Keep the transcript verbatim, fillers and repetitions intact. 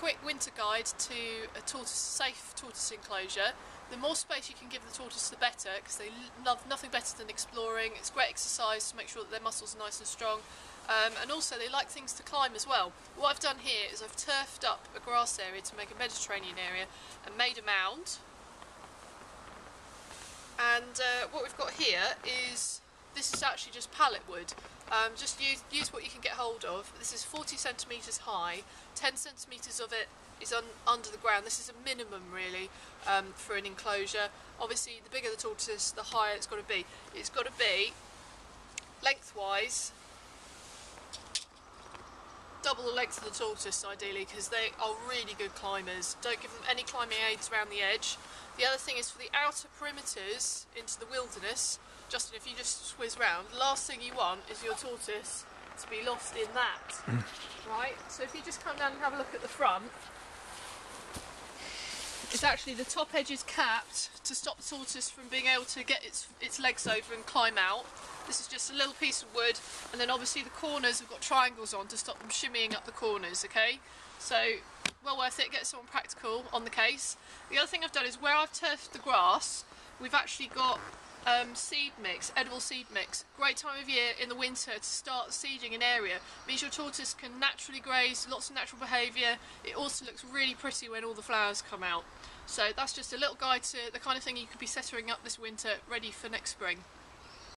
quick winter guide to a tortoise, safe tortoise enclosure. The more space you can give the tortoise, the better, because they love nothing better than exploring. It's great exercise to make sure that their muscles are nice and strong, um, and also they like things to climb as well. What I've done here is I've turfed up a grass area to make a Mediterranean area and made a mound. And uh, what we've got here is, this is actually just pallet wood. Um, just use, use what you can get hold of. This is forty centimetres high, ten centimetres of it is un, under the ground. This is a minimum really um, for an enclosure. Obviously the bigger the tortoise, the higher it's got to be. It's got to be lengthwise, double the length of the tortoise ideally, because they are really good climbers. Don't give them any climbing aids around the edge. The other thing is for the outer perimeters into the wilderness, Justin, if you just whiz round, last thing you want is your tortoise to be lost in that, right? So if you just come down and have a look at the front, it's actually the top edge is capped to stop the tortoise from being able to get its, its legs over and climb out. This is just a little piece of wood, and then obviously the corners have got triangles on to stop them shimmying up the corners, okay? So, well worth it, get someone practical on the case. The other thing I've done is where I've turfed the grass, we've actually got Um, seed mix, edible seed mix. Great time of year in the winter to start seeding an area. It means your tortoise can naturally graze, lots of natural behaviour. It also looks really pretty when all the flowers come out. So that's just a little guide to the kind of thing you could be setting up this winter, ready for next spring.